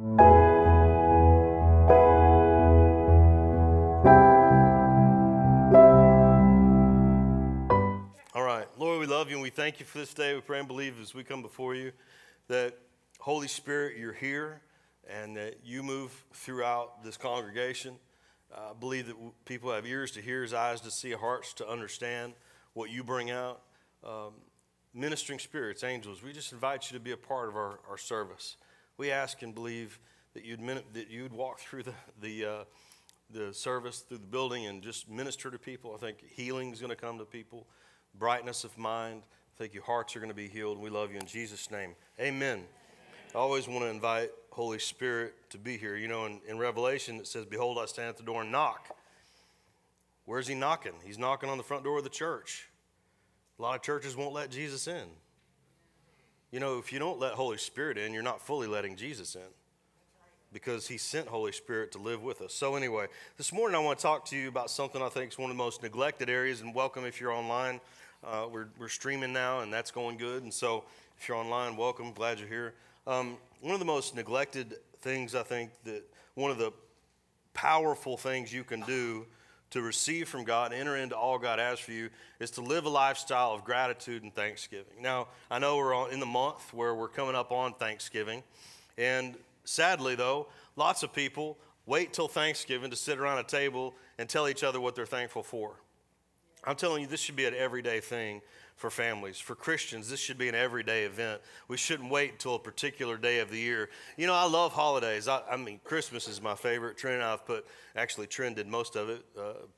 All right, Lord, we love you and we thank you for this day. We pray and believe as we come before you that, Holy Spirit, you're here and that you move throughout this congregation. I believe that people have ears to hear, eyes to see, hearts to understand what you bring out. Ministering spirits, angels, we just invite you to be a part of our service. We ask and believe that you'd walk through the service, through the building, and just minister to people. I think healing is going to come to people, brightness of mind. I think your hearts are going to be healed. We love you in Jesus' name. Amen. I always want to invite Holy Spirit to be here. You know, in Revelation it says, "Behold, I stand at the door and knock." Where's he knocking? He's knocking on the front door of the church. A lot of churches won't let Jesus in. You know, if you don't let Holy Spirit in, you're not fully letting Jesus in, because he sent Holy Spirit to live with us. So anyway, this morning I want to talk to you about something I think is one of the most neglected areas. And welcome if you're online. We're streaming now, and that's going good. And so if you're online, welcome. Glad you're here. One of the most neglected things, I think, that one of the powerful things you can do to receive from God, enter into all God has for you, is to live a lifestyle of gratitude and thanksgiving. Now, I know we're in the month where we're coming up on Thanksgiving, and sadly, though, lots of people wait till Thanksgiving to sit around a table and tell each other what they're thankful for. I'm telling you, this should be an everyday thing for families. For Christians, this should be an everyday event. We shouldn't wait until a particular day of the year. You know, I love holidays. I mean, Christmas is my favorite. Trent and I have Trent did most of it,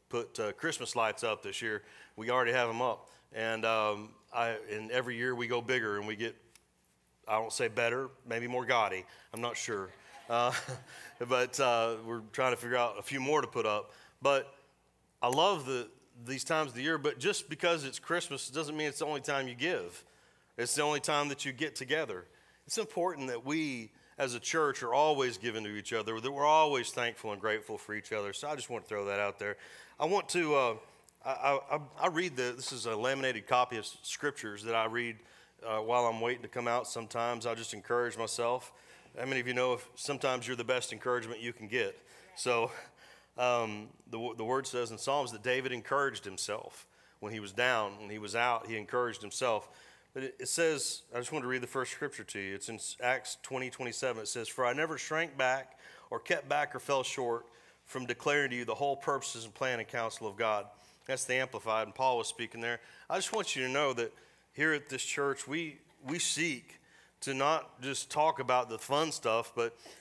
put Christmas lights up this year. We already have them up. And, and every year we go bigger and we get, I won't say better, maybe more gaudy. I'm not sure. But we're trying to figure out a few more to put up. But I love these times of the year, but just because it's Christmas doesn't mean it's the only time you give. It's the only time that you get together. It's important that we as a church are always giving to each other, that we're always thankful and grateful for each other. So I just want to throw that out there. I want to, I read this is a laminated copy of scriptures that I read while I'm waiting to come out sometimes. I just encourage myself. How many of you know if sometimes you're the best encouragement you can get? So the word says in Psalms that David encouraged himself when he was down, when he was out, he encouraged himself. But it says, I just wanted to read the first scripture to you. It's in Acts 20:27. It says, "For I never shrank back or kept back or fell short from declaring to you the whole purposes and plan and counsel of God." That's the Amplified, and Paul was speaking there. I just want you to know that here at this church, we seek to not just talk about the fun stuff,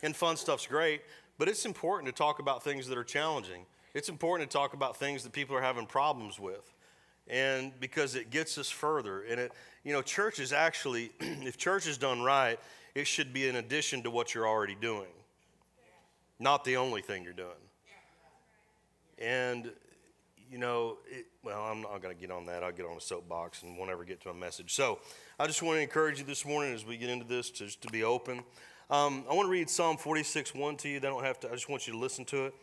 and fun stuff's great, but it's important to talk about things that are challenging. It's important to talk about things that people are having problems with, and because it gets us further. And it, you know, church is actually, if church is done right, it should be in addition to what you're already doing, not the only thing you're doing. And, you know, I'm not going to get on that. I'll get on a soapbox and won't ever get to a message. So I just want to encourage you this morning as we get into this to be open. I want to read Psalm 46:1 to you. They don't have to. I just want you to listen to it.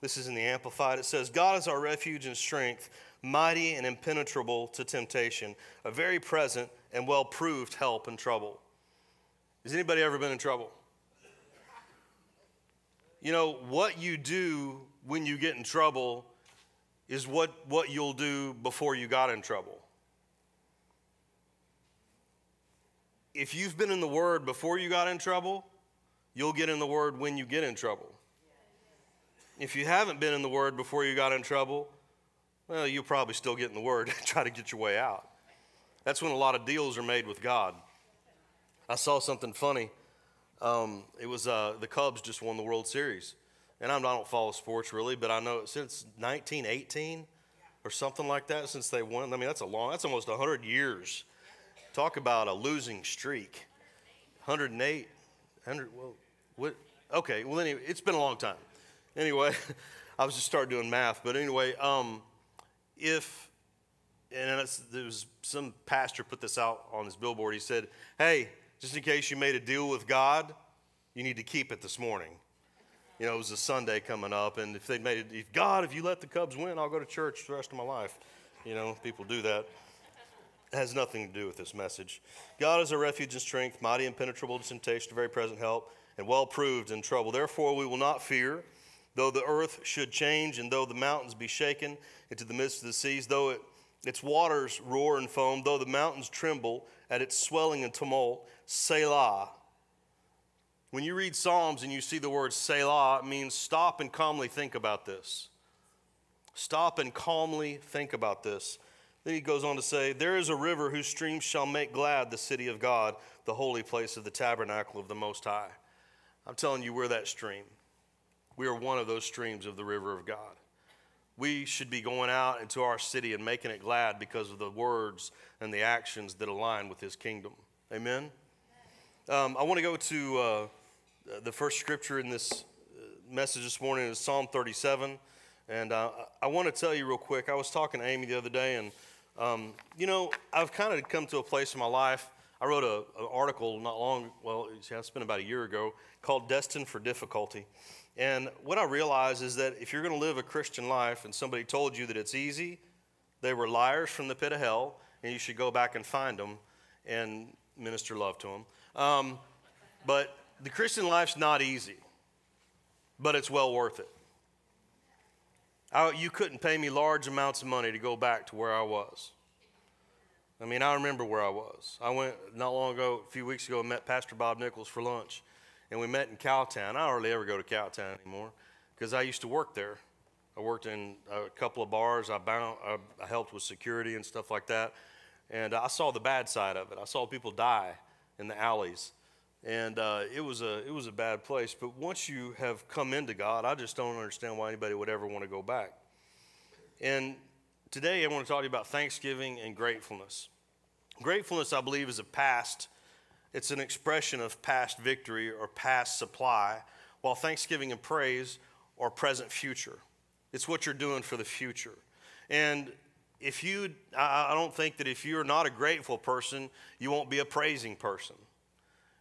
This is in the Amplified. It says, "God is our refuge and strength, mighty and impenetrable to temptation, a very present and well-proved help in trouble." Has anybody ever been in trouble? You know, what you do when you get in trouble is what you'll do before you got in trouble. If you've been in the Word before you got in trouble, you'll get in the Word when you get in trouble. If you haven't been in the Word before you got in trouble, well, you'll probably still get in the Word and try to get your way out. That's when a lot of deals are made with God. I saw something funny. It was the Cubs just won the World Series. And I don't follow sports really, but I know since 1918 or something like that, since they won, I mean, that's almost 100 years. Talk about a losing streak. 108. 100, well, what? Okay, well, anyway, it's been a long time. Anyway, I was just starting doing math, but anyway, there was some pastor put this out on his billboard. He said, "Hey, just in case you made a deal with God, you need to keep it this morning." You know, it was a Sunday coming up, and if they'd made it, if you let the Cubs win, I'll go to church the rest of my life. You know, people do that. It has nothing to do with this message. God is our refuge and strength, mighty, impenetrable to temptation, a very present help and well proved in trouble. Therefore we will not fear, though the earth should change, and though the mountains be shaken into the midst of the seas, though its waters roar and foam, though the mountains tremble at its swelling and tumult, Selah. When you read Psalms and you see the word Selah, it means stop and calmly think about this. Stop and calmly think about this. Then he goes on to say, there is a river whose streams shall make glad the city of God, the holy place of the tabernacle of the Most High. I'm telling you, we're that stream. We are one of those streams of the river of God. We should be going out into our city and making it glad because of the words and the actions that align with his kingdom. Amen? I want to go to the first scripture in this message this morning is Psalm 37. And I want to tell you real quick, I was talking to Amy the other day, and you know, I've kind of come to a place in my life. I wrote an article not long, well, it's been about a year ago, called Destined for Difficulty. And what I realized is that if you're going to live a Christian life and somebody told you that it's easy, they were liars from the pit of hell, and you should go back and find them and minister love to them. But the Christian life's not easy, but it's well worth it. You couldn't pay me large amounts of money to go back to where I was. I mean, I remember where I was. I went not long ago, a few weeks ago, and met Pastor Bob Nichols for lunch, and we met in Cowtown. I don't really ever go to Cowtown anymore because I used to work there. I worked in a couple of bars. I helped with security and stuff like that, and I saw the bad side of it. I saw people die in the alleys, and it was a bad place. But once you have come into God, I just don't understand why anybody would ever want to go back. And today I want to talk to you about thanksgiving and gratefulness. Gratefulness, I believe, is a past. It's an expression of past victory or past supply, while thanksgiving and praise are present future. It's what you're doing for the future. And if you, I don't think that if you're not a grateful person, you won't be a praising person.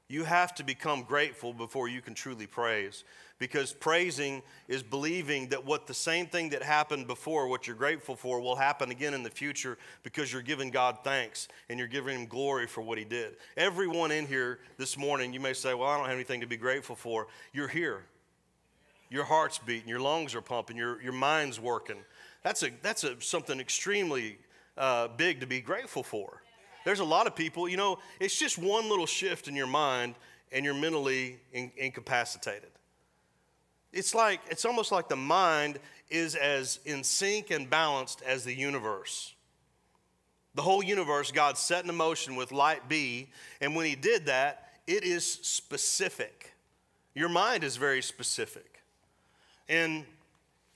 You have to become grateful before you can truly praise, because praising is believing that what the same thing that happened before, what you're grateful for, will happen again in the future, because you're giving God thanks and you're giving him glory for what he did. Everyone in here this morning, you may say, well, I don't have anything to be grateful for. You're here. Your heart's beating, your lungs are pumping, your mind's working. That's something extremely big to be grateful for. There's a lot of people, you know, it's just one little shift in your mind and you're mentally incapacitated. It's almost like the mind is as in sync and balanced as the universe. The whole universe, God set in motion with light B, and when he did that, it is specific. Your mind is very specific. And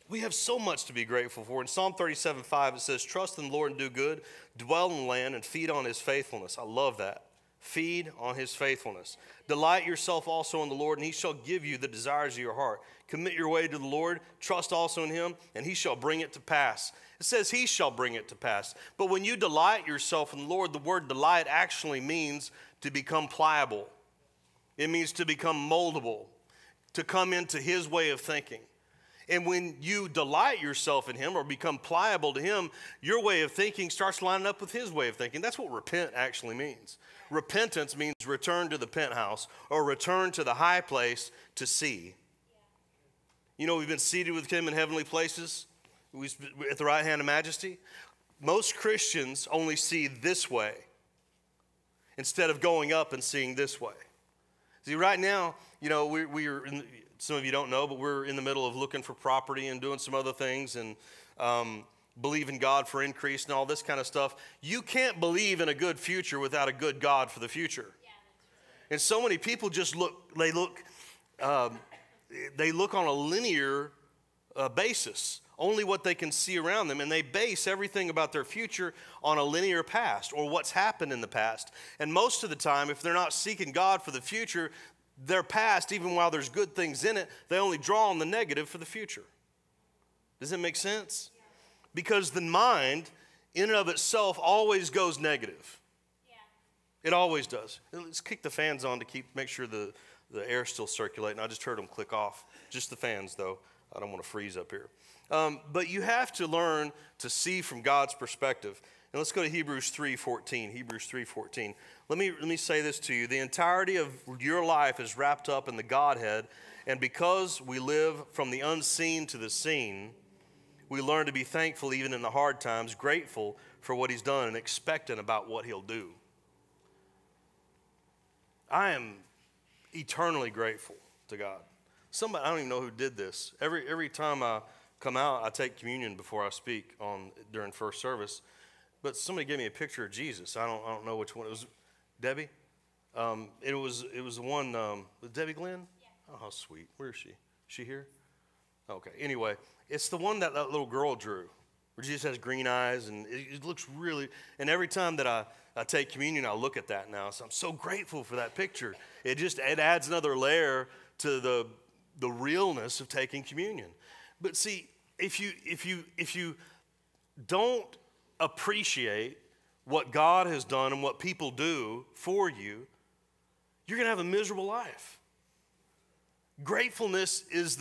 we have so much to be grateful for. In Psalm 37:5, it says, trust in the Lord and do good, dwell in the land and feed on his faithfulness. I love that. Feed on his faithfulness. Delight yourself also in the Lord, and he shall give you the desires of your heart. Commit your way to the Lord, trust also in him, and he shall bring it to pass. It says he shall bring it to pass. But when you delight yourself in the Lord, the word delight actually means to become pliable. It means to become moldable, to come into his way of thinking. And when you delight yourself in him or become pliable to him, your way of thinking starts lining up with his way of thinking. That's what repent actually means. Repentance means return to the penthouse or return to the high place to see. You know, we've been seated with him in heavenly places at the right hand of majesty. Most Christians only see this way instead of going up and seeing this way. See, right now, you know, some of you don't know, but we're in the middle of looking for property and doing some other things and believing God for increase and all this kind of stuff. You can't believe in a good future without a good God for the future. Yeah, and so many people just look on a linear basis, only what they can see around them, and they base everything about their future on a linear past or what's happened in the past. And most of the time, if they're not seeking God for the future, their past, even while there's good things in it, they only draw on the negative for the future. Does that make sense? Yeah. Because the mind, in and of itself, always goes negative. Yeah. It always does. Let's kick the fans on to make sure the air's still circulating. I just heard them click off. Just the fans, though. I don't want to freeze up here. But you have to learn to see from God's perspective. And let's go to Hebrews 3:14. Hebrews 3:14. Let me say this to you. The entirety of your life is wrapped up in the Godhead, and because we live from the unseen to the seen, we learn to be thankful even in the hard times, grateful for what he's done and expectant about what he'll do. I am eternally grateful to God. Somebody, I don't even know who did this. Every time I come out, I take communion before I speak during first service. But somebody gave me a picture of Jesus. I don't know which one. It was Debbie. It was the one. Was Debbie Glenn? Yeah. Oh, how sweet. Where is she? Is she here? Okay. Anyway, it's the one that little girl drew, where Jesus has green eyes, and it looks really. And every time that I take communion, I look at that now. So I'm so grateful for that picture. It adds another layer to the realness of taking communion. But see, if you don't appreciate what God has done and what people do for you, you're going to have a miserable life. Gratefulness is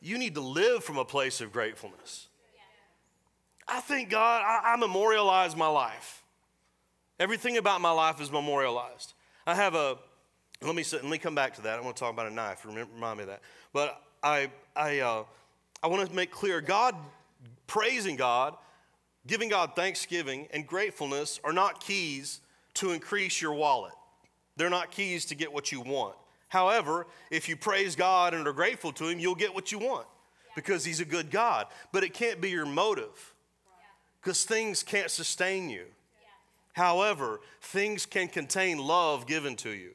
you need to live from a place of gratefulness. Yeah. I thank God, I memorialize my life. Everything about my life is memorialized. I have let me come back to that. I want to talk about a knife. Remind me of that. But I want to make clear, praising God, giving God thanksgiving and gratefulness are not keys to increase your wallet. They're not keys to get what you want. However, if you praise God and are grateful to him, you'll get what you want because he's a good God. But it can't be your motive because things can't sustain you. However, things can contain love given to you.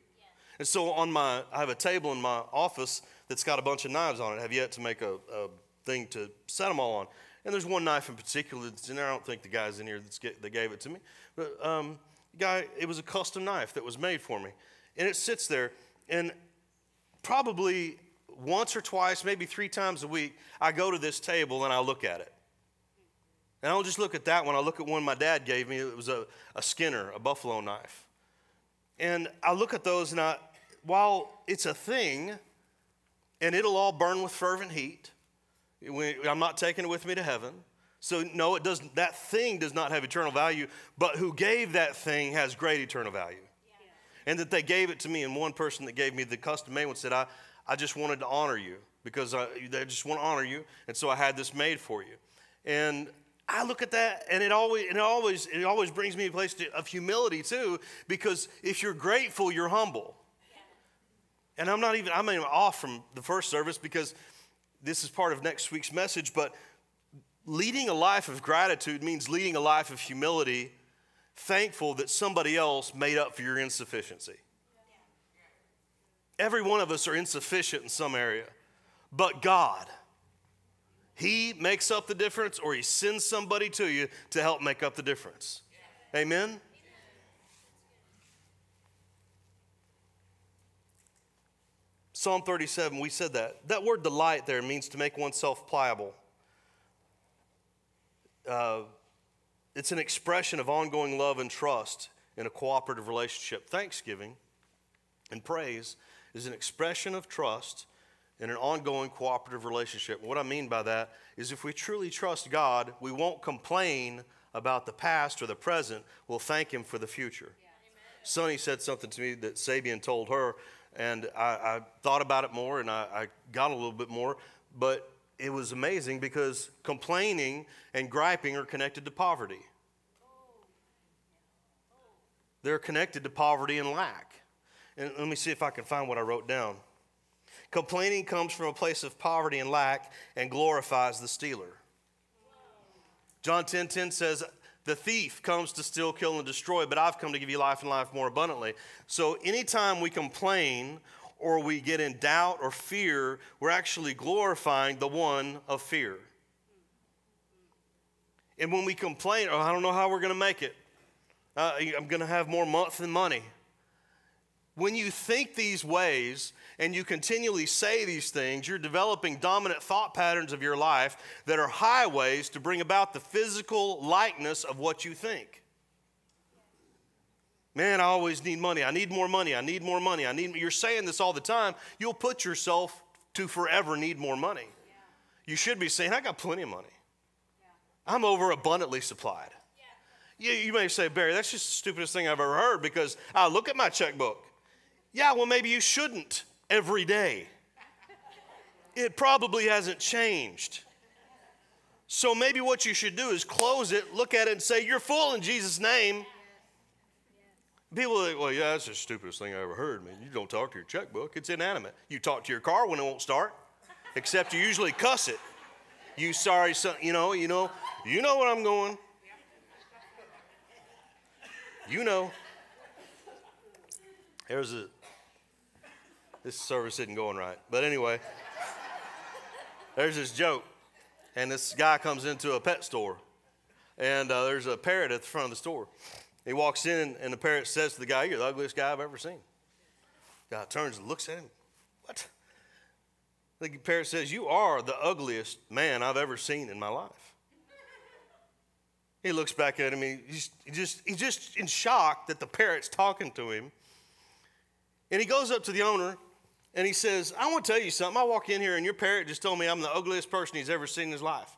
And so I have a table in my office that's got a bunch of knives on it. I have yet to make a thing to set them all on. And there's one knife in particular that's in there. I don't think the guy's in here that gave it to me. But it was a custom knife that was made for me. And it sits there. And probably once or twice, maybe 3 times a week, I go to this table and I look at it. And I don't just look at that one. I look at one my dad gave me. It was a Skinner, a buffalo knife. And I look at those, and while it's a thing, and it'll all burn with fervent heat, I'm not taking it with me to heaven. So no, that thing does not have eternal value, but who gave that thing has great eternal value. Yeah. And that they gave it to me, and one person that gave me the custom-made one said, I just wanted to honor you because they just want to honor you, and so I had this made for you. And I look at that, and it always brings me a place of humility too, because if you're grateful, you're humble. Yeah. And I'm off from the first service because this is part of next week's message, but leading a life of gratitude means leading a life of humility, thankful that somebody else made up for your insufficiency. Every one of us are insufficient in some area, but God, he makes up the difference, or he sends somebody to you to help make up the difference. Amen? Psalm 37, we said that. That word delight there means to make oneself pliable. It's an expression of ongoing love and trust in a cooperative relationship. Thanksgiving and praise is an expression of trust in an ongoing cooperative relationship. What I mean by that is if we truly trust God, we won't complain about the past or the present. We'll thank him for the future. Yeah. Sonny said something to me that Sabian told her, and I thought about it more, and I got a little bit more. But it was amazing because complaining and griping are connected to poverty. They're connected to poverty and lack. And let me see if I can find what I wrote down. Complaining comes from a place of poverty and lack and glorifies the stealer. John 10:10 says, the thief comes to steal, kill, and destroy, but I've come to give you life and life more abundantly. So anytime we complain or we get in doubt or fear, we're actually glorifying the one of fear. And when we complain, oh, I don't know how we're going to make it. I'm going to have more month than money. When you think these ways and you continually say these things, you're developing dominant thought patterns of your life that are highways to bring about the physical likeness of what you think. Man, I always need money. I need more money. I need more money. You're saying this all the time. You'll put yourself to forever need more money. You should be saying, I got plenty of money. I'm overabundantly supplied. You may say, Barry, that's just the stupidest thing I've ever heard because I look at my checkbook. Yeah, well, maybe you shouldn't every day. It probably hasn't changed. So maybe what you should do is close it, look at it, and say, you're full in Jesus' name. People are like, well, yeah, that's the stupidest thing I ever heard. Man, you don't talk to your checkbook. It's inanimate. You talk to your car when it won't start, except you usually cuss it. You sorry son, you know where I'm going. You know. There's a, this service isn't going right. But anyway, there's this joke. And this guy comes into a pet store. And there's a parrot at the front of the store. He walks in, and the parrot says to the guy, you're the ugliest guy I've ever seen. The guy turns and looks at him. What? The parrot says, you are the ugliest man I've ever seen in my life. He looks back at him. He's just in shock that the parrot's talking to him. And he goes up to the owner, and he says, I want to tell you something. I walk in here, and your parrot just told me I'm the ugliest person he's ever seen in his life.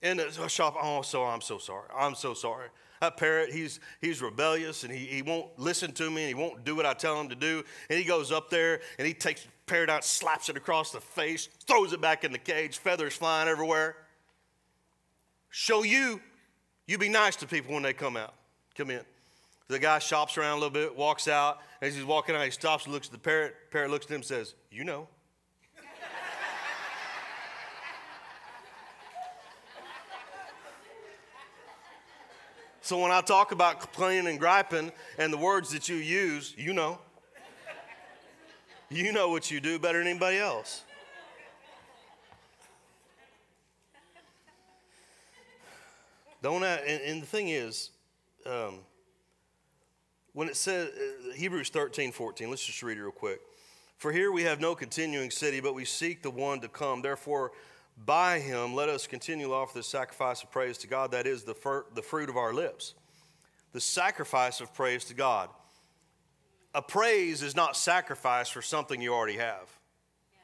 And the shop, I'm so sorry. I'm so sorry. That parrot, he's rebellious, and he won't listen to me, and he won't do what I tell him to do. And he goes up there, and he takes the parrot out, slaps it across the face, throws it back in the cage, feathers flying everywhere. Show you be nice to people when they come in. The guy shops around a little bit, walks out. As he's walking out, he stops and looks at the parrot. The parrot looks at him and says, you know. So when I talk about complaining and griping and the words that you use, you know. You know what you do better than anybody else. And the thing is, when it says, Hebrews 13:14, let's just read it real quick. For here we have no continuing city, but we seek the one to come. Therefore, by him, let us continually offer the sacrifice of praise to God. That is the fruit of our lips. The sacrifice of praise to God. A praise is not sacrifice for something you already have. Yeah.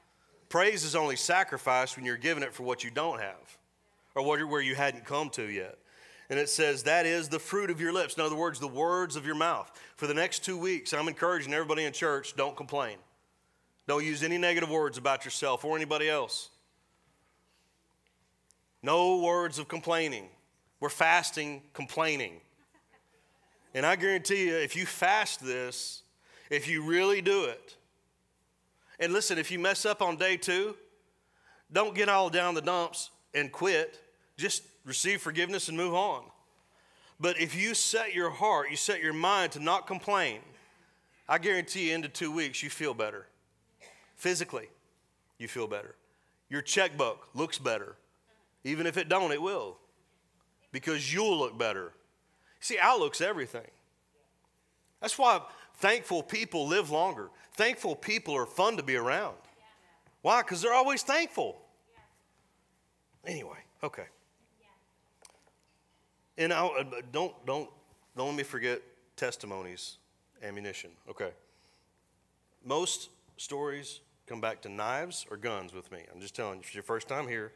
Praise is only sacrifice when you're giving it for what you don't have. Or where you hadn't come to yet. And it says, that is the fruit of your lips. In other words, the words of your mouth. For the next 2 weeks, I'm encouraging everybody in church, don't complain. Don't use any negative words about yourself or anybody else. No words of complaining. We're fasting complaining. And I guarantee you, if you fast this, if you really do it, and listen, if you mess up on day 2, don't get all down the dumps and quit. Just receive forgiveness and move on. But if you set your heart, you set your mind to not complain, I guarantee you into 2 weeks you feel better. Physically, you feel better. Your checkbook looks better. Even if it don't, it will. Because you'll look better. See, outlook's everything. That's why thankful people live longer. Thankful people are fun to be around. Why? Because they're always thankful. Anyway, okay. And don't let me forget testimonies, ammunition. Okay. Most stories come back to knives or guns with me. I'm just telling you, if it's your first time here,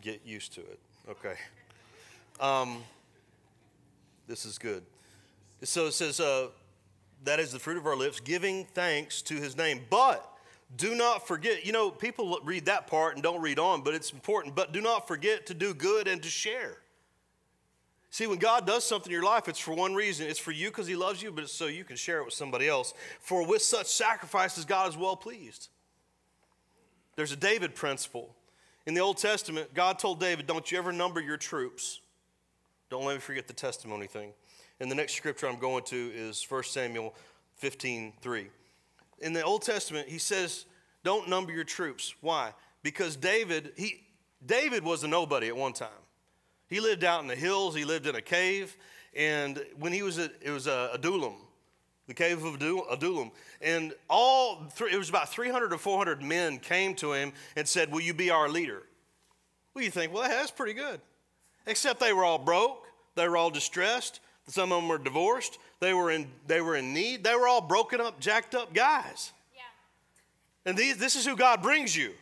get used to it. Okay. This is good. So it says, that is the fruit of our lips, giving thanks to his name. But do not forget, people read that part and don't read on, but it's important. But do not forget to do good and to share. See, when God does something in your life, it's for one reason. It's for you because he loves you, but it's so you can share it with somebody else. For with such sacrifices, God is well pleased. There's a David principle. In the Old Testament, God told David, don't you ever number your troops. Don't let me forget the testimony thing. And the next scripture I'm going to is 1 Samuel 15:3. In the Old Testament, he says, don't number your troops. Why? Because David was a nobody at one time. He lived out in the hills. He lived in a cave. And when he was, it was Adullam, the cave of Adullam. And it was about 300 or 400 men came to him and said, will you be our leader? Well, you think, well, that's pretty good. Except they were all broke. They were all distressed. Some of them were divorced. They were in need. They were all broken up, jacked up guys. Yeah. And this is who God brings you.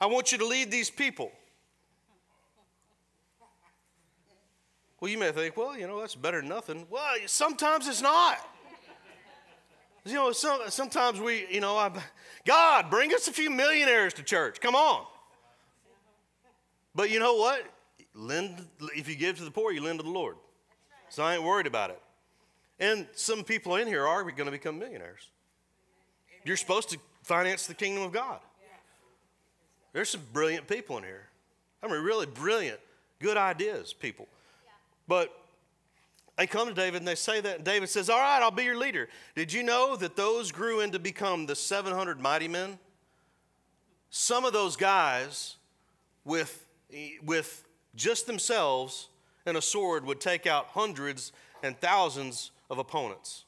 I want you to lead these people. Well, you may think, well, you know, that's better than nothing. Well, sometimes it's not. You know, sometimes we, you know, God, bring us a few millionaires to church. Come on. But you know what? If you give to the poor, you lend to the Lord. Right. So I ain't worried about it. And some people in here are going to become millionaires. Amen. You're supposed to finance the kingdom of God. Yeah. There's some brilliant people in here. I mean, really brilliant, good ideas people. Yeah. But they come to David and they say that, and David says, all right, I'll be your leader. Did you know that those grew in to become the 700 mighty men? Some of those guys with just themselves and a sword would take out hundreds and thousands of opponents.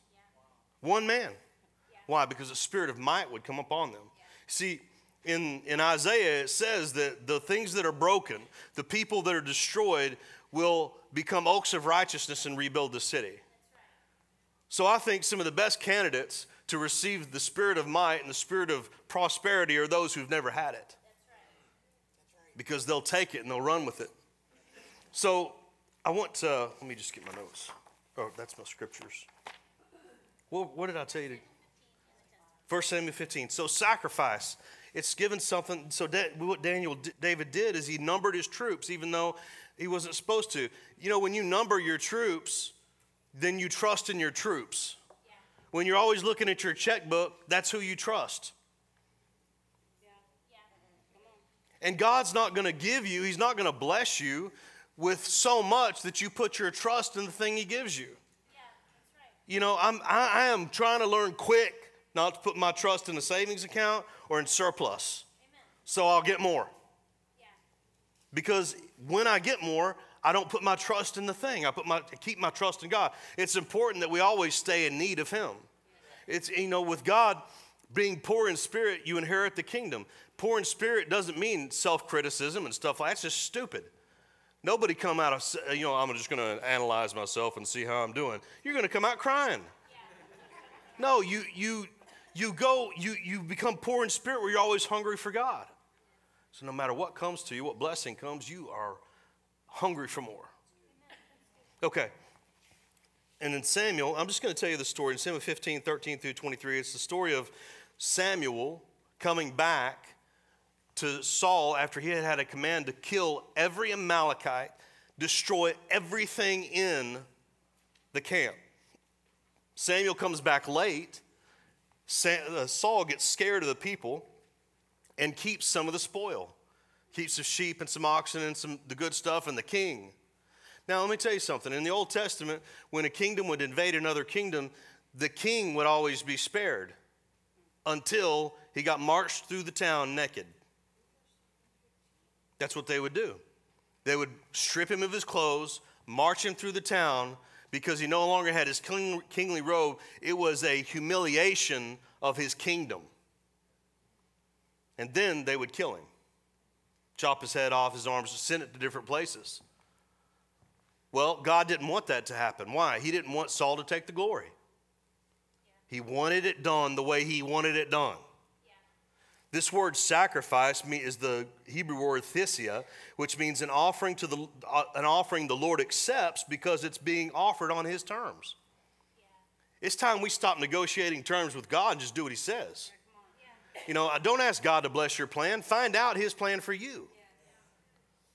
Yeah. One man. Yeah. Why? Because the spirit of might would come upon them. Yeah. See, in Isaiah it says that the things that are broken, the people that are destroyed, will become oaks of righteousness and rebuild the city. Right. So I think some of the best candidates to receive the spirit of might and the spirit of prosperity are those who've never had it. That's right. Because they'll take it and they'll run with it. So I want to, let me just get my notes. Oh, that's my scriptures. Well, what did I tell you? 1 Samuel 15. So sacrifice. It's given something. So what David did is he numbered his troops, even though he wasn't supposed to. You know, when you number your troops, then you trust in your troops. Yeah. When you're always looking at your checkbook, that's who you trust. Yeah. Yeah. And God's not going to give you, he's not going to bless you with so much that you put your trust in the thing he gives you. Yeah, that's right. You know, I am trying to learn quick not to put my trust in a savings account or in surplus. Amen. So I'll get more. Yeah. Because when I get more, I don't put my trust in the thing. I keep my trust in God. It's important that we always stay in need of him. Yeah. It's, you know, with God being poor in spirit, you inherit the kingdom. Poor in spirit doesn't mean self-criticism and stuff like that. It's just stupid. Nobody come out of, you know, I'm just going to analyze myself and see how I'm doing. You're going to come out crying. Yeah. No, you become poor in spirit where you're always hungry for God. So no matter what comes to you, what blessing comes, you are hungry for more. Okay. And in Samuel, I'm just going to tell you the story. In Samuel 15:13 through 23, it's the story of Samuel coming back to Saul after he had a command to kill every Amalekite, destroy everything in the camp. Samuel comes back late. Saul gets scared of the people and keeps some of the spoil. Keeps the sheep and some oxen and some the good stuff and the king. Now let me tell you something. In the Old Testament, when a kingdom would invade another kingdom, the king would always be spared until he got marched through the town naked. That's what they would do. They would strip him of his clothes, march him through the town because he no longer had his kingly robe. It was a humiliation of his kingdom. And then they would kill him, chop his head off, his arms, send it to different places. Well, God didn't want that to happen. Why? He didn't want Saul to take the glory. Yeah. He wanted it done the way he wanted it done. This word sacrifice is the Hebrew word thisya, which means an offering the Lord accepts because it's being offered on his terms. Yeah. It's time we stop negotiating terms with God and just do what he says. Yeah. You know, don't ask God to bless your plan. Find out his plan for you.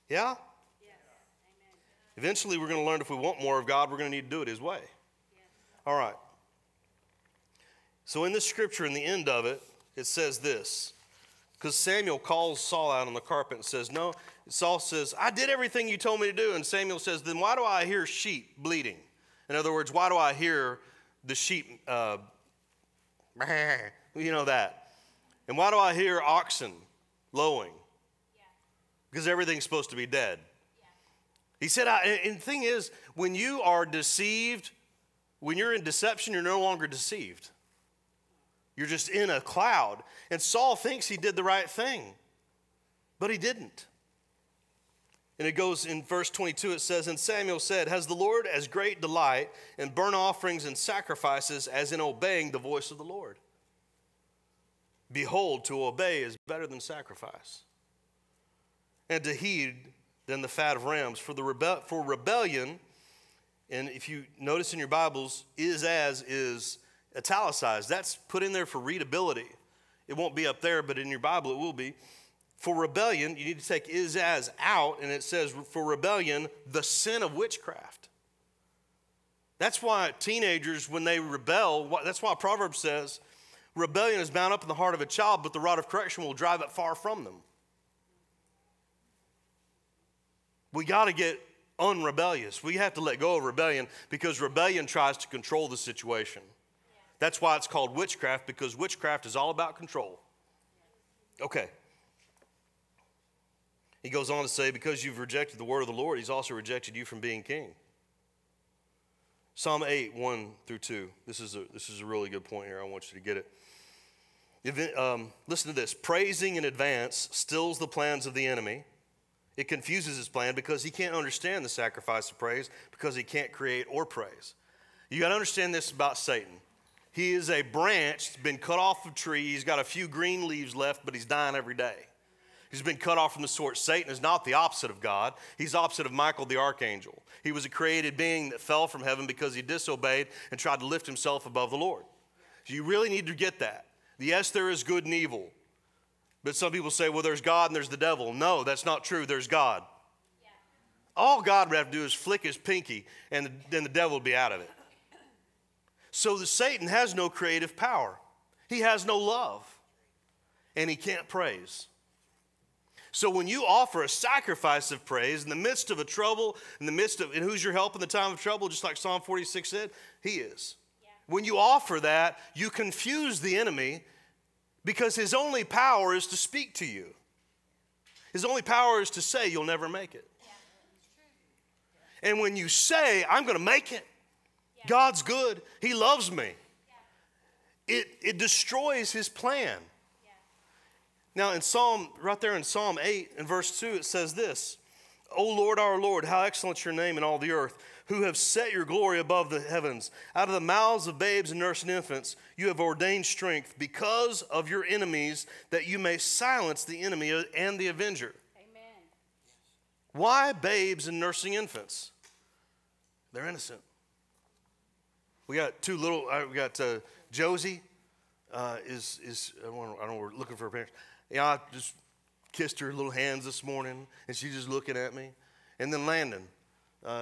Yeah? Yeah? Yeah. Eventually we're going to learn if we want more of God, we're going to need to do it his way. Yeah. All right. So in this scripture, in the end of it, it says this. Because Samuel calls Saul out on the carpet and says, no, Saul says, I did everything you told me to do. And Samuel says, then why do I hear sheep bleating? In other words, why do I hear the sheep, you know that. And why do I hear oxen lowing? Yeah. Because everything's supposed to be dead. Yeah. He said, and the thing is, when you are deceived, when you're in deception, you're no longer deceived. You're just in a cloud. And Saul thinks he did the right thing, but he didn't. And it goes in verse 22, it says, and Samuel said, has the Lord as great delight in burnt offerings and sacrifices as in obeying the voice of the Lord? Behold, to obey is better than sacrifice, and to heed than the fat of rams. For rebellion And if you notice in your Bibles, is as is italicized. That's put in there for readability. It won't be up there, but in your Bible it will be. For rebellion, you need to take is as out, and it says for rebellion, the sin of witchcraft. That's why teenagers, when they rebel, that's why Proverbs says, rebellion is bound up in the heart of a child, but the rod of correction will drive it far from them. We got to get unrebellious. We have to let go of rebellion because rebellion tries to control the situation. That's why it's called witchcraft, because witchcraft is all about control. Okay. He goes on to say, because you've rejected the word of the Lord, he's also rejected you from being king. Psalm 8:1-2. This is a really good point here. I want you to get it. Listen to this. Praising in advance stills the plans of the enemy. It confuses his plan because he can't understand the sacrifice of praise because he can't create or praise. You got to understand this about Satan. He is a branch that's been cut off of a tree. He's got a few green leaves left, but he's dying every day. He's been cut off from the source. Satan is not the opposite of God. He's opposite of Michael the archangel. He was a created being that fell from heaven because he disobeyed and tried to lift himself above the Lord. So you really need to get that. Yes, there is good and evil. But some people say, well, there's God and there's the devil. No, that's not true. There's God. Yeah. All God would have to do is flick his pinky, and then the devil would be out of it. So Satan has no creative power. He has no love. And he can't praise. So when you offer a sacrifice of praise in the midst of a trouble, and who's your help in the time of trouble, just like Psalm 46 said, he is. Yeah. When you offer that, you confuse the enemy because his only power is to speak to you. His only power is to say you'll never make it. Yeah. Yeah. And when you say, I'm going to make it, God's good. He loves me. Yeah. It destroys his plan. Yeah. Now, right there in Psalm 8 and verse 2, it says this. O Lord, our Lord, how excellent is your name in all the earth, who have set your glory above the heavens. Out of the mouths of babes and nursing infants, you have ordained strength because of your enemies, that you may silence the enemy and the avenger. Amen. Why babes and nursing infants? They're innocent. We got two little. We got Josie. We're looking for her parents. Yeah, I just kissed her little hands this morning, and she's just looking at me. And then Landon,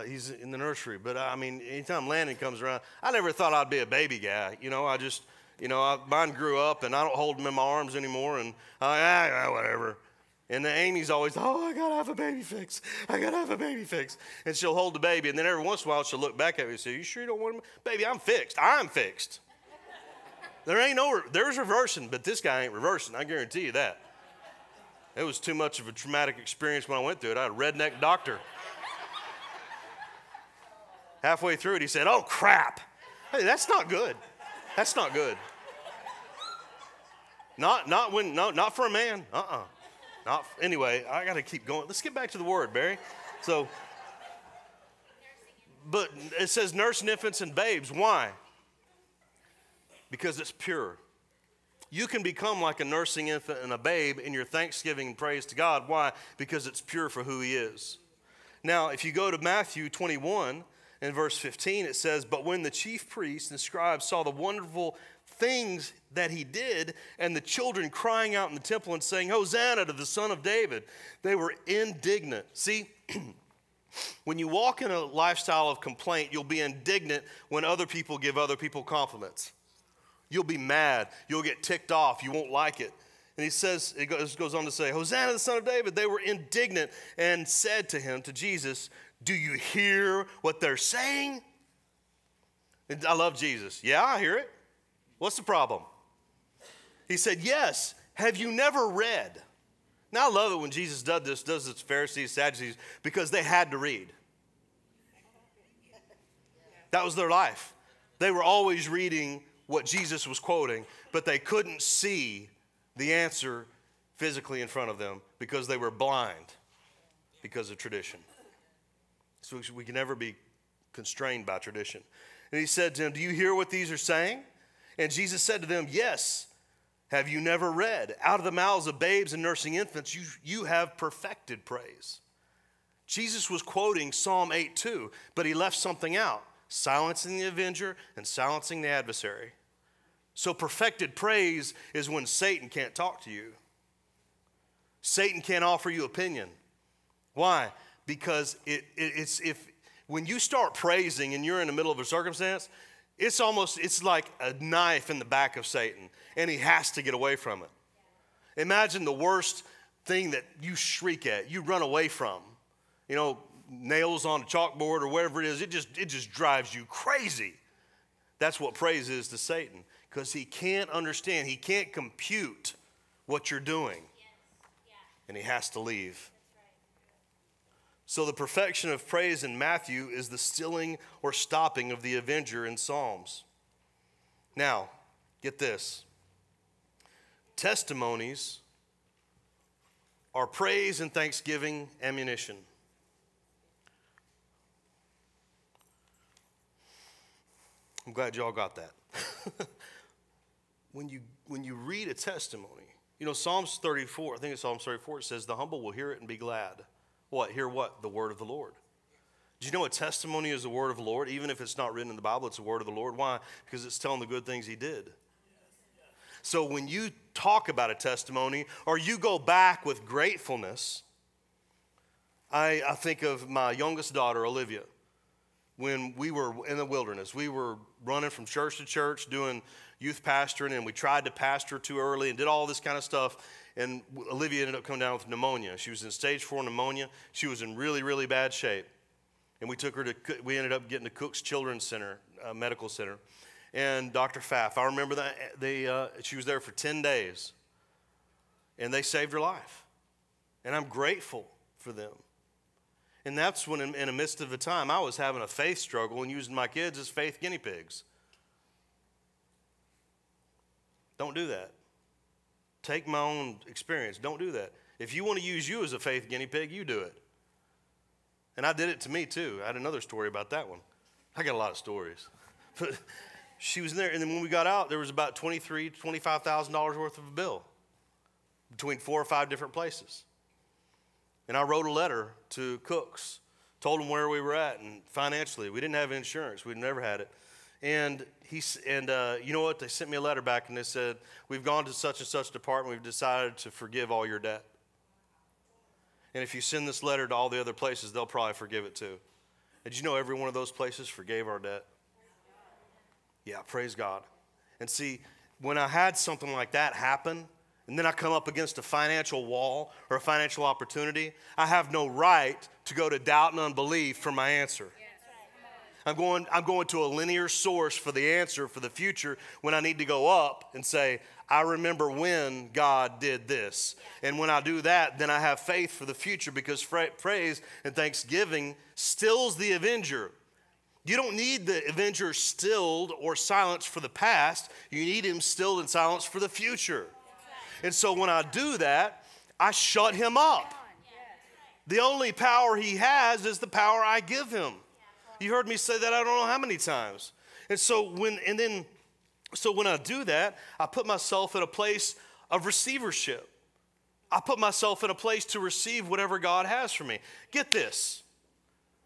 he's in the nursery. But I mean, anytime Landon comes around, I never thought I'd be a baby guy. You know, mine grew up, and I don't hold them in my arms anymore, and whatever. And then Amy's always, oh, I got to have a baby fix. I got to have a baby fix. And she'll hold the baby. And then every once in a while, she'll look back at me and say, you sure you don't want him? Baby, I'm fixed. I'm fixed. There's reversing, but this guy ain't reversing. I guarantee you that. It was too much of a traumatic experience when I went through it. I had a redneck doctor. Halfway through it, he said, oh, crap. Hey, that's not good. That's not good. Not for a man. Uh-uh. Anyway, I got to keep going. Let's get back to the word, Barry. So, but it says nursing infants and babes. Why? Because it's pure. You can become like a nursing infant and a babe in your thanksgiving and praise to God. Why? Because it's pure for who he is. Now, if you go to Matthew 21 and verse 15, it says, but when the chief priests and scribes saw the wonderful things that he did, and the children crying out in the temple and saying, Hosanna to the Son of David, they were indignant. See, when you walk in a lifestyle of complaint, you'll be indignant when other people give other people compliments. You'll be mad. You'll get ticked off. You won't like it. And he says, it goes on to say, Hosanna to the Son of David. They were indignant and said to him, to Jesus, do you hear what they're saying? And I love Jesus. Yeah, I hear it. What's the problem? He said, yes, have you never read? Now, I love it when Jesus does this to Pharisees, Sadducees, because they had to read. That was their life. They were always reading what Jesus was quoting, but they couldn't see the answer physically in front of them because they were blind because of tradition. So we can never be constrained by tradition. And he said to him, do you hear what these are saying? And Jesus said to them, yes, have you never read? Out of the mouths of babes and nursing infants, you have perfected praise. Jesus was quoting Psalm 8:2, but he left something out, silencing the avenger and silencing the adversary. So perfected praise is when Satan can't talk to you. Satan can't offer you opinion. Why? Because when you start praising and you're in the middle of a circumstance, it's like a knife in the back of Satan, and he has to get away from it. Imagine the worst thing that you shriek at, you run away from. You know, nails on a chalkboard or whatever it is, it just drives you crazy. That's what praise is to Satan, because he can't understand, he can't compute what you're doing. Yes. Yeah. And he has to leave. So the perfection of praise in Matthew is the stilling or stopping of the avenger in Psalms. Now, get this. Testimonies are praise and thanksgiving ammunition. I'm glad y'all got that. When you read a testimony, you know, Psalms 34, I think it's Psalms 34, it says, the humble will hear it and be glad. What? Hear what? The word of the Lord. Do you know a testimony is the word of the Lord? Even if it's not written in the Bible, it's the word of the Lord. Why? Because it's telling the good things he did. So when you talk about a testimony or you go back with gratefulness, I think of my youngest daughter, Olivia. When we were in the wilderness, we were running from church to church doing youth pastoring, and we tried to pastor too early and did all this kind of stuff. And Olivia ended up coming down with pneumonia. She was in stage 4 pneumonia. She was in really, really bad shape. And we took her to, we ended up getting to Cook's Children's Center, Medical Center. And Dr. Pfaff, I remember that she was there for 10 days. And they saved her life. And I'm grateful for them. And that's when, in the midst of the time, I was having a faith struggle and using my kids as faith guinea pigs. Don't do that. Take my own experience. Don't do that. If you want to use you as a faith guinea pig, you do it. And I did it to me, too. I had another story about that one. I got a lot of stories. But she was in there, and then when we got out, there was about $23,000, $25,000 worth of a bill between 4 or 5 different places. And I wrote a letter to Cook's, told him where we were at, and financially, we didn't have insurance. We'd never had it. And you know what? They sent me a letter back, and they said, we've gone to such and such department. We've decided to forgive all your debt. And if you send this letter to all the other places, they'll probably forgive it too. Did you know every one of those places forgave our debt? Yeah, praise God. And see, when I had something like that happen, and then I come up against a financial wall or a financial opportunity, I have no right to go to doubt and unbelief for my answer. I'm going to a linear source for the answer for the future when I need to go up and say, I remember when God did this. And when I do that, then I have faith for the future, because praise and thanksgiving stills the avenger. You don't need the avenger stilled or silenced for the past. You need him stilled and silenced for the future. And so when I do that, I shut him up. The only power he has is the power I give him. You heard me say that I don't know how many times. And so when I do that, I put myself in a place of receivership. I put myself in a place to receive whatever God has for me. Get this.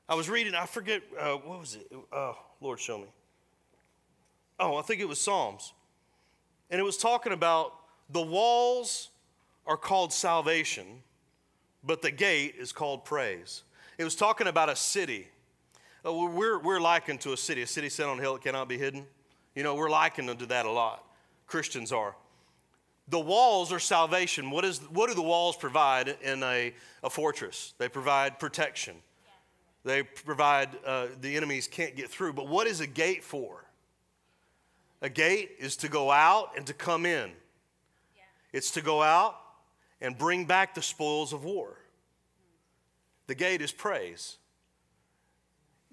I was reading, I forget, what was it? Oh, Lord, show me. Oh, I think it was Psalms. And it was talking about the walls are called salvation, but the gate is called praise. It was talking about a city. We're likened to a city set on a hill that cannot be hidden. You know, we're likened to that a lot. Christians are. The walls are salvation. What do the walls provide in a fortress? They provide protection. They provide, the enemies can't get through. But what is a gate for? A gate is to go out and to come in. It's to go out and bring back the spoils of war. The gate is praise.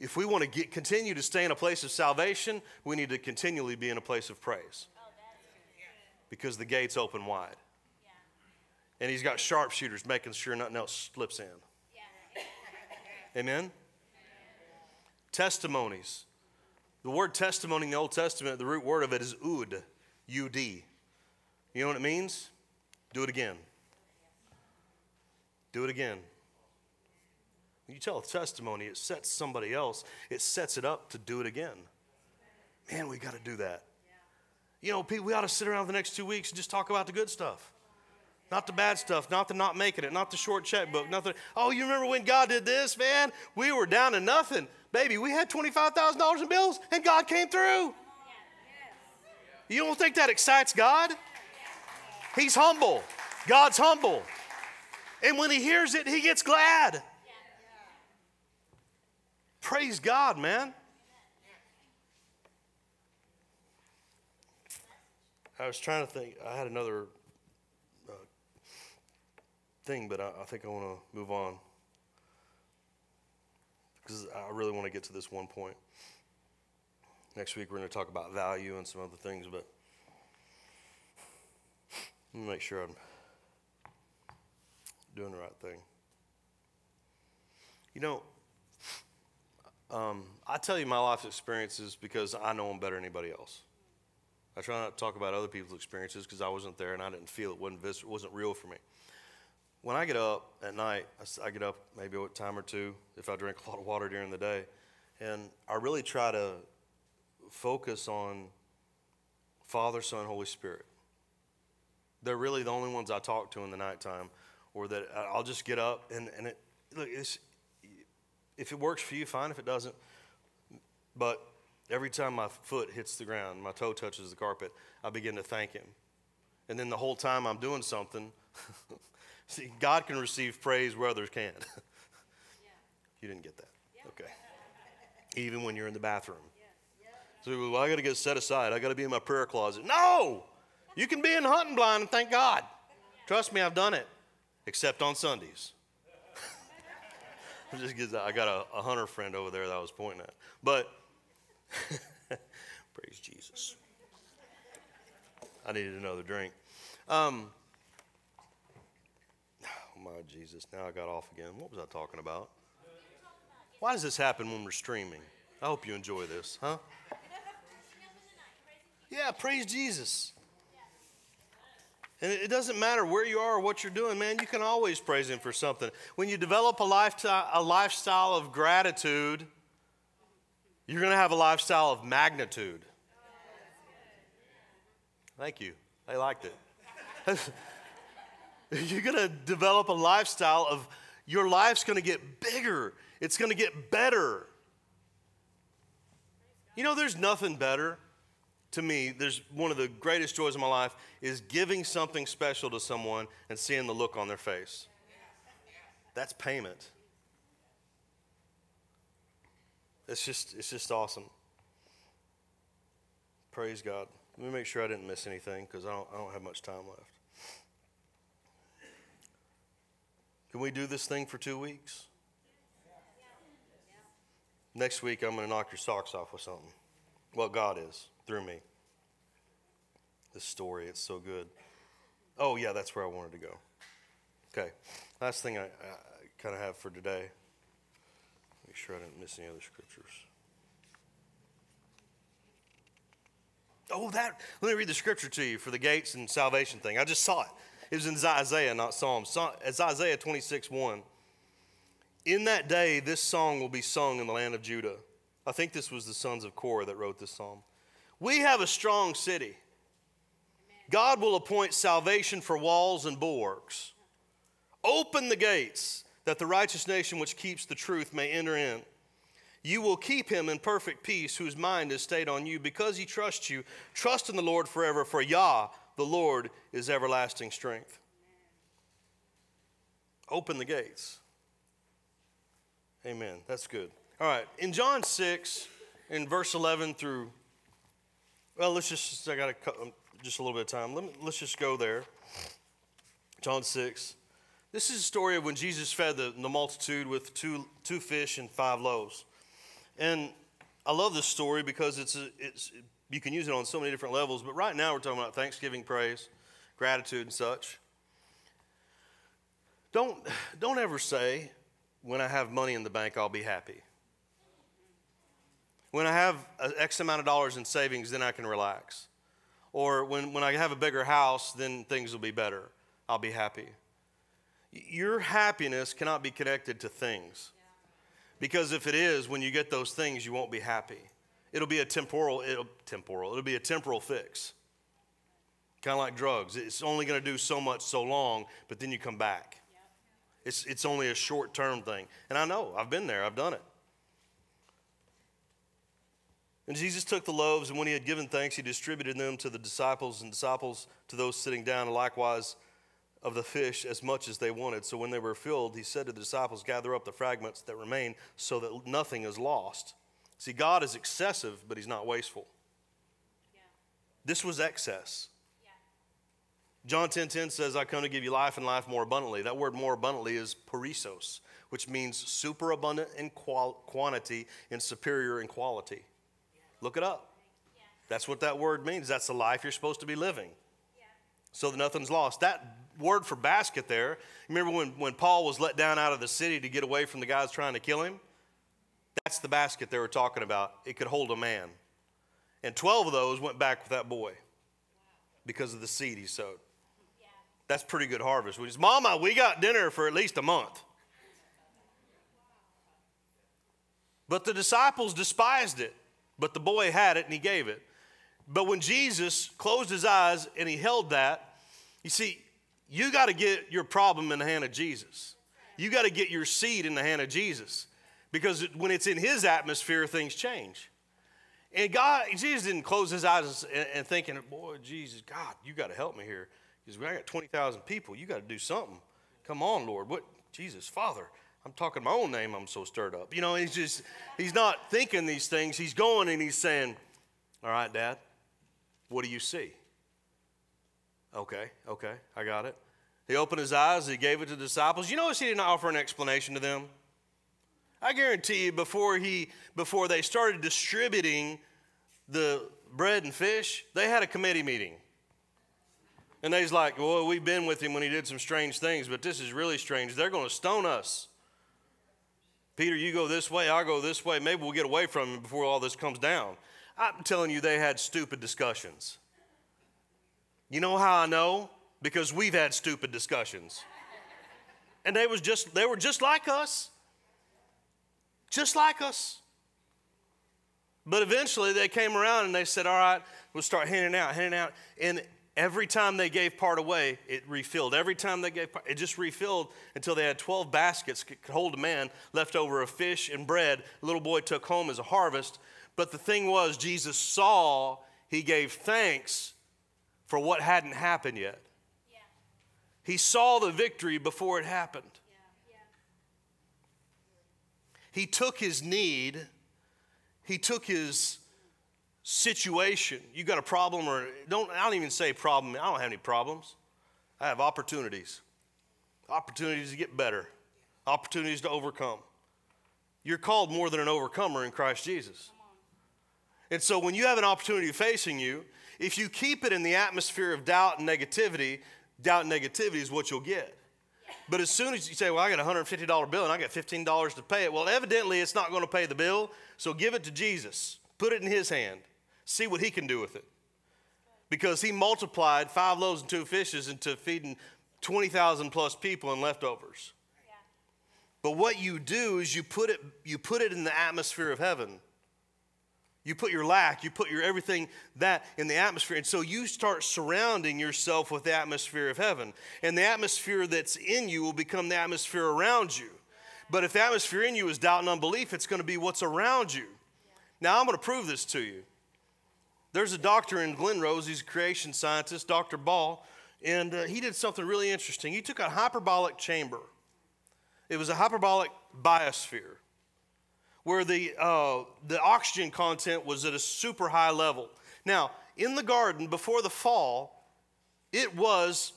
If we want to continue to stay in a place of salvation, we need to continually be in a place of praise. Because the gate's open wide. And he's got sharpshooters making sure nothing else slips in. Amen? Testimonies. The word testimony in the Old Testament, the root word of it is ud, U-D. You know what it means? Do it again. Do it again. When you tell a testimony, it sets somebody else. It sets it up to do it again. Man, we got to do that. You know, people, we ought to sit around the next 2 weeks and just talk about the good stuff. Not the bad stuff, not the not making it, not the short checkbook, nothing. Oh, you remember when God did this, man? We were down to nothing. Baby, we had $25,000 in bills, and God came through. You don't think that excites God? He's humble. God's humble. And when he hears it, he gets glad. Praise God, man. I was trying to think. I had another thing, but I think I want to move on because I really want to get to this one point. Next week we're going to talk about value and some other things, but I'm going to make sure I'm doing the right thing. You know, I tell you my life's experiences because I know them better than anybody else. I try not to talk about other people's experiences because I wasn't there and I didn't feel it. It wasn't real for me. When I get up at night, I get up maybe a time or two if I drink a lot of water during the day, and I really try to focus on Father, Son, Holy Spirit. They're really the only ones I talk to in the nighttime, or that I'll just get up and it, look, it's, if it works for you, fine. If it doesn't, but every time my foot hits the ground, my toe touches the carpet, I begin to thank him. And then the whole time I'm doing something, see, God can receive praise where others can't. Yeah. You didn't get that. Yeah. Okay. Even when you're in the bathroom. Yeah. Yeah. So, well, I got to get set aside. I got to be in my prayer closet. No! You can be in the hunting blind and thank God. Yeah. Trust me, I've done it, except on Sundays. I got a hunter friend over there that I was pointing at. But... praise Jesus. I needed another drink. Oh my Jesus, now I got off again. What was I talking about? Why does this happen when we're streaming? I hope you enjoy this, huh? Yeah, praise Jesus. And it doesn't matter where you are or what you're doing, man. You can always praise him for something. When you develop a lifestyle of gratitude, you're going to have a lifestyle of magnitude. Thank you. I liked it. You're going to develop a lifestyle of, your life's going to get bigger. It's going to get better. You know, there's nothing better to me. There's one of the greatest joys of my life is giving something special to someone and seeing the look on their face. That's payment. It's just awesome. Praise God. Let me make sure I didn't miss anything because I don't have much time left. Can we do this thing for 2 weeks? Next week, I'm going to knock your socks off with something. Well, God is, through me. This story, it's so good. Oh, yeah, that's where I wanted to go. Okay, last thing I kind of have for today. Make sure I didn't miss any other scriptures. Oh, that, let me read the scripture to you for the gates and salvation thing. I just saw it. It was in Isaiah, not Psalms. It's Isaiah 26:1. In that day, this song will be sung in the land of Judah. I think this was the sons of Korah that wrote this psalm. We have a strong city. God will appoint salvation for walls and bulwarks. Open the gates, that the righteous nation which keeps the truth may enter in. You will keep him in perfect peace, whose mind is stayed on you, because he trusts you. Trust in the Lord forever, for Yah, the Lord, is everlasting strength. Open the gates. Amen. That's good. All right. In John 6, in verse 11 through, well, I got to cut just a little bit of time. Let's just go there. John 6. This is a story of when Jesus fed the multitude with two fish and 5 loaves. And I love this story because it's you can use it on so many different levels. But right now we're talking about thanksgiving, praise, gratitude, and such. Don't ever say, when I have money in the bank, I'll be happy. When I have X amount of dollars in savings, then I can relax. Or when I have a bigger house, then things will be better. I'll be happy. Your happiness cannot be connected to things. Because if it is, when you get those things, you won't be happy. It'll be a temporal fix. Kind of like drugs. It's only going to do so much so long, but then you come back. Yeah. It's only a short-term thing. And I know. I've been there. I've done it. And Jesus took the loaves, and when he had given thanks, he distributed them to the disciples, and disciples to those sitting down, and likewise of the fish as much as they wanted. So when they were filled, he said to the disciples, gather up the fragments that remain so that nothing is lost. See, God is excessive, but he's not wasteful. Yeah. This was excess. Yeah. John 10:10 says, I come to give you life and life more abundantly. That word more abundantly is parisos, which means superabundant in quantity and superior in quality. Look it up. Yeah. That's what that word means. That's the life you're supposed to be living. Yeah. So that nothing's lost. That word for basket there, remember when Paul was let down out of the city to get away from the guys trying to kill him? That's the basket they were talking about. It could hold a man. And 12 of those went back with that boy. Wow. Because of the seed he sowed. Yeah. That's pretty good harvest. We just, Mama, we got dinner for at least a month. But the disciples despised it. But the boy had it and he gave it. But when Jesus closed his eyes and he held that, you see, you got to get your problem in the hand of Jesus. You got to get your seed in the hand of Jesus. Because when it's in his atmosphere, things change. And God, Jesus didn't close his eyes and thinking, boy, Jesus, God, you got to help me here. Because I got 20,000 people. You got to do something. Come on, Lord. What? Jesus, Father. I'm talking my own name, I'm so stirred up. You know, he's just, he's not thinking these things. He's going and he's saying, all right, Dad, what do you see? Okay, I got it. He opened his eyes, he gave it to the disciples. You notice he didn't offer an explanation to them. I guarantee you before they started distributing the bread and fish, they had a committee meeting. And they's like, well, we've been with him when he did some strange things, but this is really strange. They're going to stone us. Peter, you go this way, I'll go this way. Maybe we'll get away from him before all this comes down. I'm telling you, they had stupid discussions. You know how I know? Because we've had stupid discussions. And they were just like us. Just like us. But eventually they came around and they said, all right, we'll start handing out. And every time they gave part away, it refilled. Every time they gave part, it just refilled until they had 12 baskets could hold a man, left over of fish and bread. The little boy took home as a harvest. But the thing was, Jesus saw, he gave thanks for what hadn't happened yet. Yeah. He saw the victory before it happened. Yeah. Yeah. He took his need, he took his situation. You got a problem or don't, I don't even say problem. I don't have any problems. I have opportunities. Opportunities to get better. Opportunities to overcome. You're called more than an overcomer in Christ Jesus. And so when you have an opportunity facing you, if you keep it in the atmosphere of doubt and negativity is what you'll get. But as soon as you say, well, I got a $150 bill and I got $15 to pay it. Well, evidently it's not going to pay the bill. So give it to Jesus. Put it in his hand. See what he can do with it. Because he multiplied 5 loaves and 2 fishes into feeding 20,000 plus people in leftovers. Yeah. But what you do is you put it in the atmosphere of heaven. You put your lack, you put your everything that in the atmosphere. And so you start surrounding yourself with the atmosphere of heaven. And the atmosphere that's in you will become the atmosphere around you. But if the atmosphere in you is doubt and unbelief, it's going to be what's around you. Now, I'm going to prove this to you. There's a doctor in Glenrose, he's a creation scientist, Dr. Ball, and he did something really interesting. He took a hyperbolic chamber. It was a hyperbolic biosphere where the oxygen content was at a super high level. Now, in the garden before the fall, it was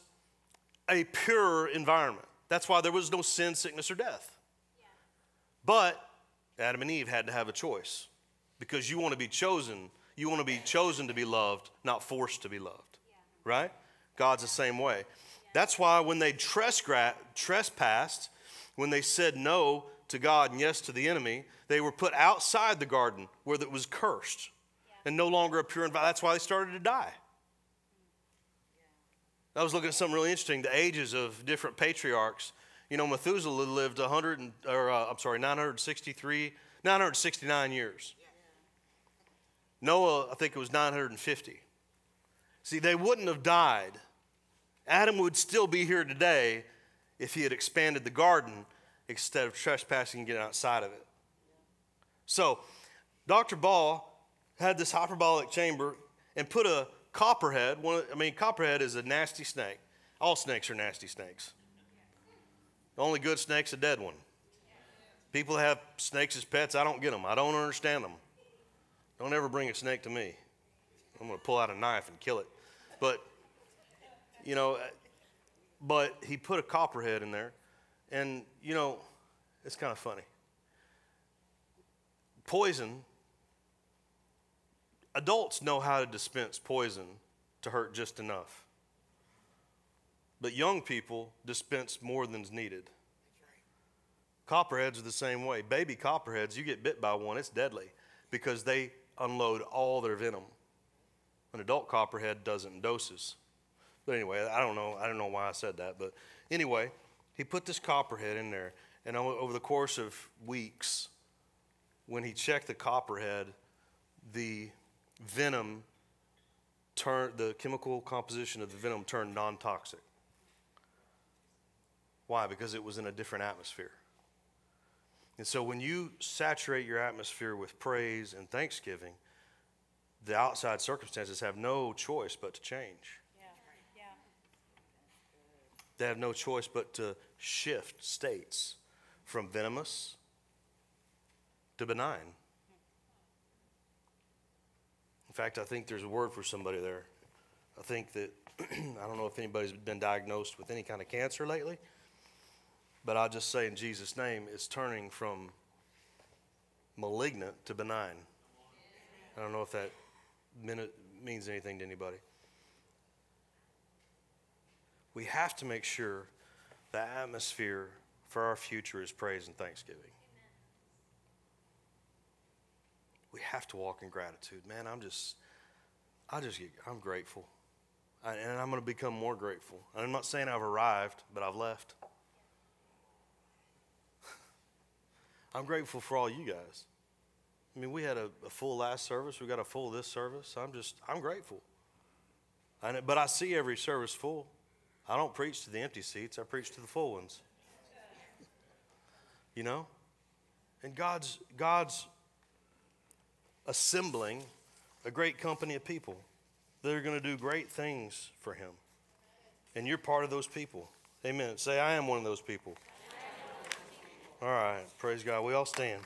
a pure environment. That's why there was no sin, sickness, or death. Yeah. But Adam and Eve had to have a choice. Because you want to be chosen. You want to be chosen to be loved, not forced to be loved. Yeah. Right? God's the same way. Yeah. That's why when they trespassed, when they said no to God and yes to the enemy, they were put outside the garden where it was cursed. Yeah. And no longer a pure environment. That's why they started to die. Yeah. I was looking at something really interesting. The ages of different patriarchs. You know, Methuselah lived 969 years. Yeah. Noah, I think it was 950. See, they wouldn't have died. Adam would still be here today if he had expanded the garden instead of trespassing and getting outside of it. So Dr. Ball had this hyperbolic chamber and put a copperhead. Copperhead is a nasty snake. All snakes are nasty snakes. The only good snake's a dead one. People have snakes as pets. I don't get them. I don't understand them. Don't ever bring a snake to me. I'm going to pull out a knife and kill it. But, you know, but he put a copperhead in there. And, you know, it's kind of funny. Poison, adults know how to dispense poison to hurt just enough. But young people dispense more than's needed. Copperheads are the same way. Baby copperheads, you get bit by one, it's deadly because they unload all their venom. An adult copperhead doesn't in doses. But anyway, I don't know why I said that. But anyway, he put this copperhead in there, and over the course of weeks, when he checked the copperhead, the venom turned, the chemical composition of the venom turned non-toxic. Why? Because it was in a different atmosphere. And so when you saturate your atmosphere with praise and thanksgiving, the outside circumstances have no choice but to change. Yeah. Yeah. They have no choice but to shift states from venomous to benign. In fact, I think there's a word for somebody there. I think that, I don't know if anybody's been diagnosed with any kind of cancer lately, but I'll just say in Jesus' name, it's turning from malignant to benign. I don't know if that means anything to anybody. We have to make sure the atmosphere for our future is praise and thanksgiving. Amen. We have to walk in gratitude. Man, I'm grateful. And I'm going to become more grateful. And I'm not saying I've arrived, but I've left. I'm grateful for all you guys. I mean, we had a full last service. We got a full this service. I'm grateful. But I see every service full. I don't preach to the empty seats. I preach to the full ones. You know? And God's assembling a great company of people that are going to do great things for him. And you're part of those people. Amen. Say, I am one of those people. All right, praise God. We all stand.